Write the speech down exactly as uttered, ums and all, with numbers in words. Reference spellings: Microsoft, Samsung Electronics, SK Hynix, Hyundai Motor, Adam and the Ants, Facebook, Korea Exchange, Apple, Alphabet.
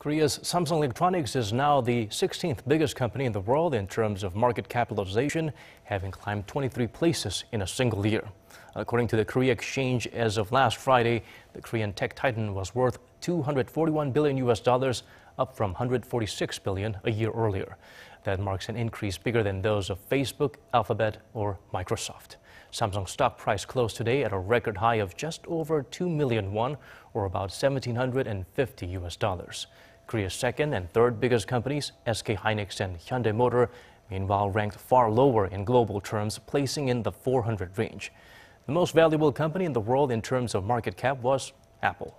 Korea's Samsung Electronics is now the sixteenth biggest company in the world in terms of market capitalization, having climbed twenty-three places in a single year. According to the Korea Exchange, as of last Friday, the Korean tech titan was worth two hundred forty-one billion U S dollars, up from one hundred forty-six billion a year earlier. That marks an increase bigger than those of Facebook, Alphabet, or Microsoft. Samsung's stock price closed today at a record high of just over two million won, or about one thousand seven hundred fifty U S dollars. Korea's second and third biggest companies, S K Hynix and Hyundai Motor, meanwhile ranked far lower in global terms, placing in the four hundred range. The most valuable company in the world in terms of market cap was Apple.